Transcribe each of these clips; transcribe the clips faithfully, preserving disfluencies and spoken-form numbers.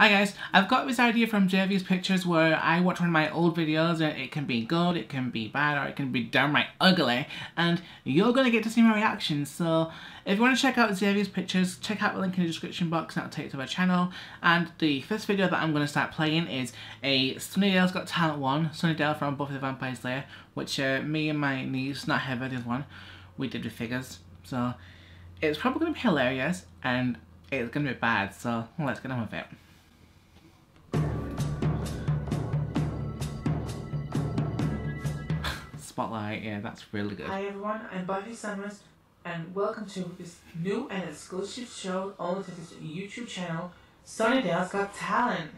Hi guys, I've got this idea from Xavier's Pictures where I watch one of my old videos and it can be good, it can be bad, or it can be downright ugly, and you're gonna get to see my reactions. So if you want to check out Xavier's Pictures, check out the link in the description box and that'll take you to my channel. And the first video that I'm gonna start playing is a Sunnydale's Got Talent one, Sunnydale from Buffy the Vampire Slayer, which uh, me and my niece, not Heather, did one, we did with figures. So it's probably gonna be hilarious and it's gonna be bad, so let's get on with it. Spotlight, yeah, that's really good. Hi everyone, I'm Buffy Summers, and welcome to this new and exclusive show only to this YouTube channel, Sunnydale's Got Talent.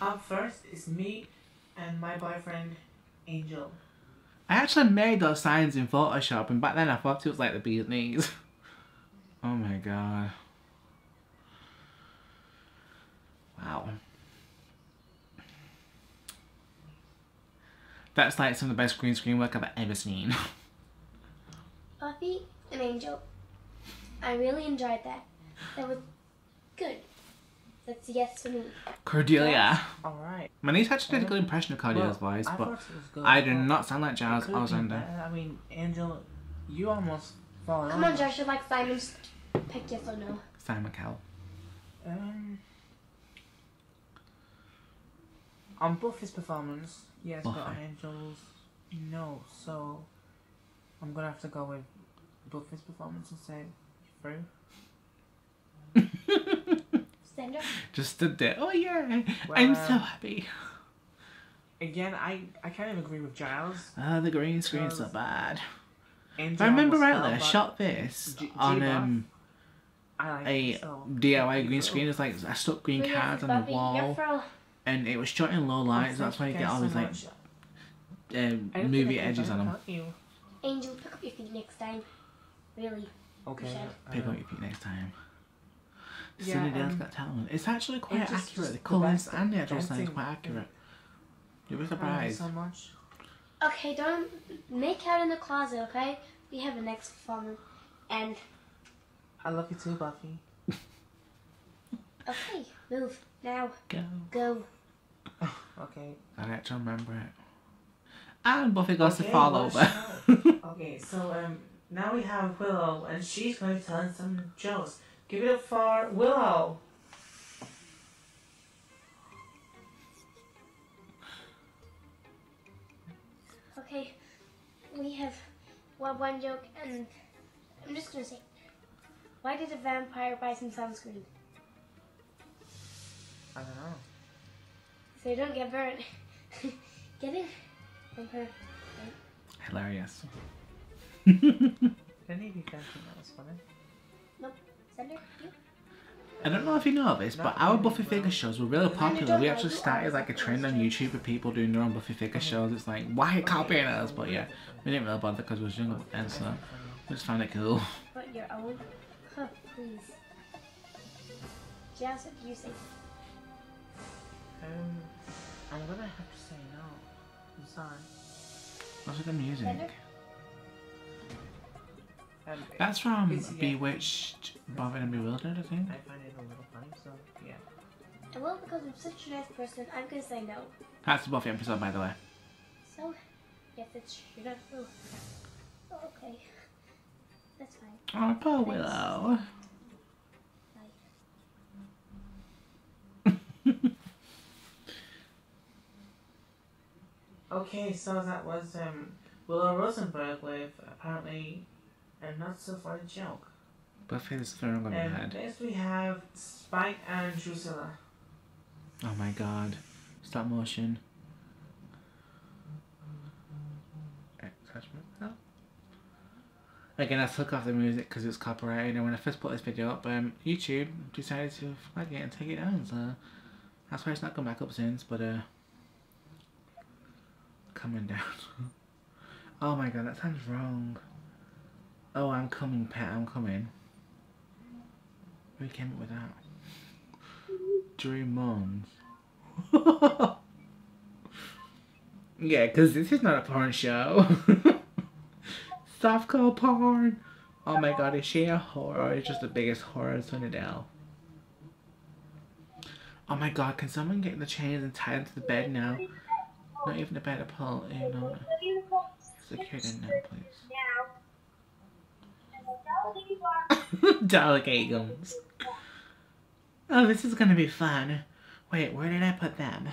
Up first is me and my boyfriend, Angel. I actually made those signs in Photoshop, and back then I thought it was like the bee's knees. Oh my god. Wow. That's like some of the best green screen work I've ever seen. Buffy and Angel. I really enjoyed that. That was good. That's a yes for me. Cordelia. Yes. Alright. My niece actually did a good impression of Cordelia's well, voice, I but I do not sound like Giles or Xander. I mean, Angel, you almost fall in Come on, on Josh, you like Simon's pick, yes or no? Simon Cowell. Um... On Buffy's performance, yes, Buffy. But on Angel's, no. So, I'm gonna have to go with Buffy's performance and say, through. Stand up. Just stood there. Oh yeah, well, I'm so happy. Again, I I kind of agree with Giles. Ah, uh, the green screen's so bad. Angel if I remember rightly, I shot this G on um. Like a so. D I Y green screen. It's like I stuck green cards on Buffy, the wall. And it was shot in low light, so that's why you get all these like um, movie edges on them. Angel, pick up your feet next time. Really. Okay. Pick up your feet next time. Yeah, Sunnydale's Got Talent. It's actually quite it's accurate. Just the colours and the actual sound is quite accurate. You'll be surprised. So much. Okay, don't make out in the closet, okay? We have a next performance. And. I love you too, Buffy. Okay, move. Now. Go. Go. Okay. I actually remember it. And Buffy goes okay, to fall well, over. Okay, so um, now we have Willow, and she's going to tell us some jokes. Give it up for Willow. Okay, we have one, one joke, and I'm just going to say, why did a vampire buy some sunscreen? I don't know. So you don't get burnt. Get it? From her. Right? Hilarious. Did any of you guys think that was funny? Nope. Xander, you? I don't know if you know this, but our Buffy figure shows were really popular. We actually started like a trend on YouTube of people doing their own Buffy figure shows. It's like, why are you copying us? But yeah, we didn't really bother because we were younger then, so we just found it cool. But your own? Huh, please. Giles, what did you say? Um, I'm gonna have to say no. I'm sorry. What's with the music? Um, That's from Bewitched, Bothered and Bewildered, I think. I find it a little funny, so yeah. And well, because I'm such a nice person, I'm gonna say no. That's the Buffy episode, by the way. So, yes, it's true. Oh, okay. That's fine. Oh, poor Willow. Okay, so that was um, Willow Rosenberg with apparently a not so funny joke. Buffy is throwing on my head. Next we have Spike and Drusilla. Oh my god. Stop motion. Again, I took off the music because it's copyrighted, and when I first put this video up, um, YouTube decided to flag it and take it down, so that's why it's not come back up since, but uh. coming down. Oh my god, that sounds wrong. Oh, I'm coming, pet, I'm coming. Who came up with that? Dream moms. Yeah, because this is not a porn show. Softcore porn. Oh my god, is she a whore or is just the biggest whore in Sunnydale? Oh my god, can someone get the chains and tie them to the bed now? Not even a bed to pull. You know, secure them now, please. Delicate gums. Oh, this is gonna be fun. Wait, where did I put them?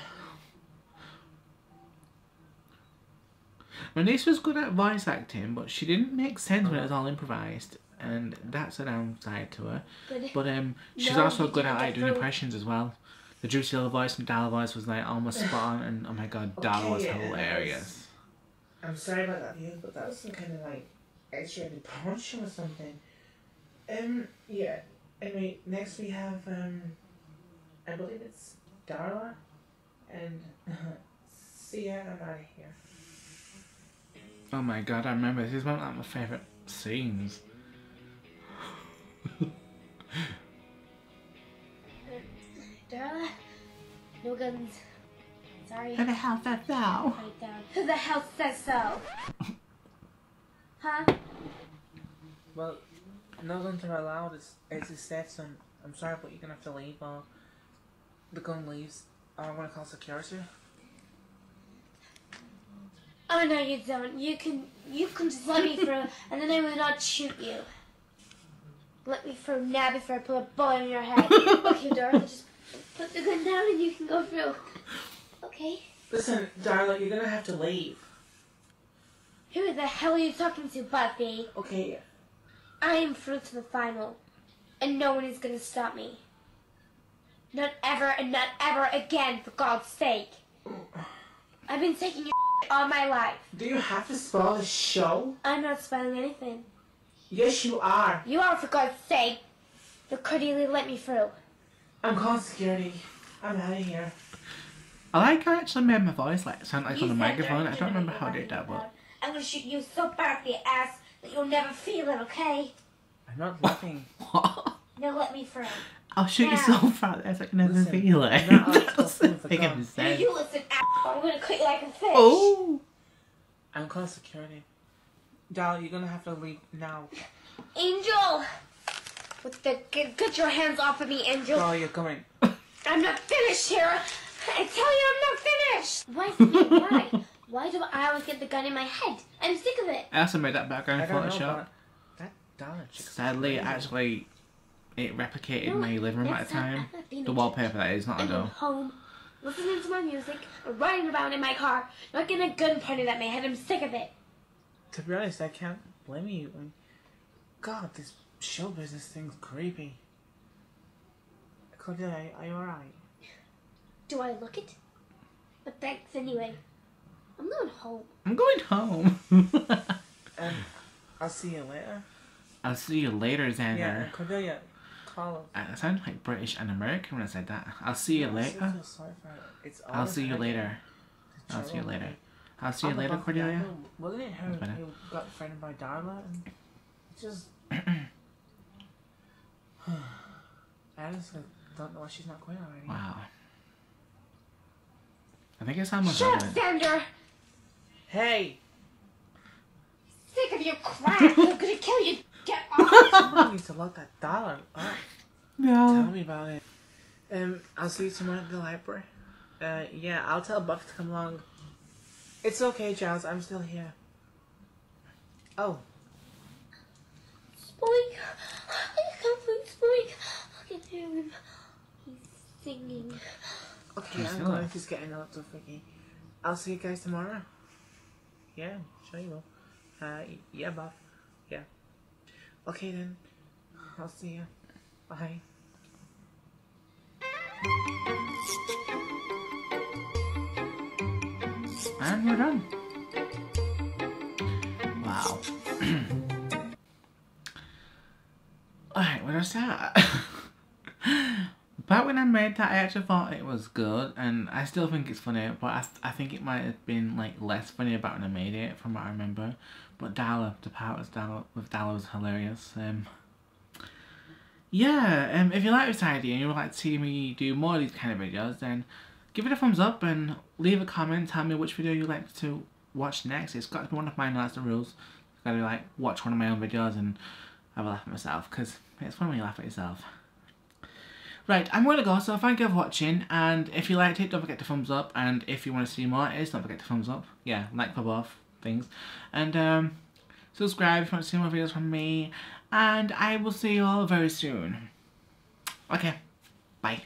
My niece was good at voice acting, but she didn't make sense when it was all improvised, and that's a downside to her. But, but um, she's no, also good at like, doing impressions as well. The Drusilla voice and Darla voice was like almost spot on, and oh my god, okay, Darla was yeah, hilarious. Was, I'm sorry about that view, but that was some kind of like X-rated porn show or something. Um, yeah. Anyway, next we have um, I believe it's Darla, and uh, see ya, I'm out of here. Oh my god, I remember. This is one of my favourite scenes. Darla, no guns. Sorry. Who the hell says so? Who the hell says so? Huh? Well, no guns are allowed. It's it's a set, so I'm, I'm sorry, but you're gonna have to leave while the gun leaves. I'm gonna call security. Oh no, you don't. You can you can just let me through, and then I will not shoot you. Let me through now before I put a bullet in your head. Okay, Darla, just put the gun down and you can go through. Okay. Listen, Darla, you're gonna have to leave. Who the hell are you talking to, Buffy? Okay. I am through to the final, and no one is gonna stop me. Not ever and not ever again, for God's sake. I've been taking your all my life. Do you have to spoil the show? I'm not spoiling anything. Yes, you are. You are, for God's sake. The Cordelia let me through. I'm calling security. I'm out of here. I like how I actually made my voice like sound like you on a microphone. I don't remember how I did that, but I'm gonna shoot you so bad for your ass that you'll never feel it, okay? I'm not laughing. What? Now let me through. I'll shoot yeah. you so far that I can never listen, feel it. That doesn't make any sense. You listen, asshole. I'm gonna cut you like a fish. Oh! I'm calling security. Darla, you're gonna have to leave now. Angel! What the? Get, get your hands off of me, Angel. Darla, you're coming. I'm not finished here. I tell you, I'm not finished. Why? Why? Why do I always get the gun in my head? I'm sick of it. I also made that background Photoshop. That Darla. Sadly, actually. It replicated no, my living room at a time. time. The wallpaper that is, not a door. Home, listening to my music, or riding around in my car, not getting a gun pointed at my head. I'm sick of it. To be honest, I can't blame you. God, this show business thing's creepy. Cordelia, are you alright? Do I look it? But thanks anyway. I'm going home. I'm going home. um, I'll see you later. I'll see you later, Xander. Yeah, Cordelia. I sound like British and American when I said that. I'll see you yeah, later. So sorry for it. It's I'll see you later. I'll see you later. I'll see you later, Cordelia. Wasn't it her who got frightened by Darla? And just. I just don't know why she's not quite already. Wow. I think it's almost. Shut up, Xander! Hey! Sick of your crap! I'm gonna kill you! Get off! Someone needs to lock that Darla up. No. Tell me about it. Um, I'll see you tomorrow at the library. Uh, yeah, I'll tell Buffy to come along. It's okay, Giles. I'm still here. Oh. Spike! I can't believe Spike! I can hear him. He's singing. Okay, I'm going to just get an electro freaky. I'll see you guys tomorrow. Yeah, sure you will. Uh, yeah, Buff. Yeah. Okay then, I'll see ya. Bye. And we're done. Wow. Alright, what was that? Back when I made that, I actually thought it was good, and I still think it's funny, but I, I think it might have been like less funny about when I made it, from what I remember. But Darla, the part was Darla, with Darla was hilarious. Um, yeah, um, if you like this idea and you would like to see me do more of these kind of videos, then give it a thumbs up and leave a comment. Tell me which video you'd like to watch next. It's got to be one of mine, that's the rules. It's got to be like, watch one of my own videos and have a laugh at myself, because it's fun when you laugh at yourself. Right, I'm going to go, so thank you for watching, and if you liked it, don't forget to thumbs up, and if you want to see more it is, don't forget to thumbs up. Yeah, like for both things. And um, subscribe if you want to see more videos from me, and I will see you all very soon. Okay, bye.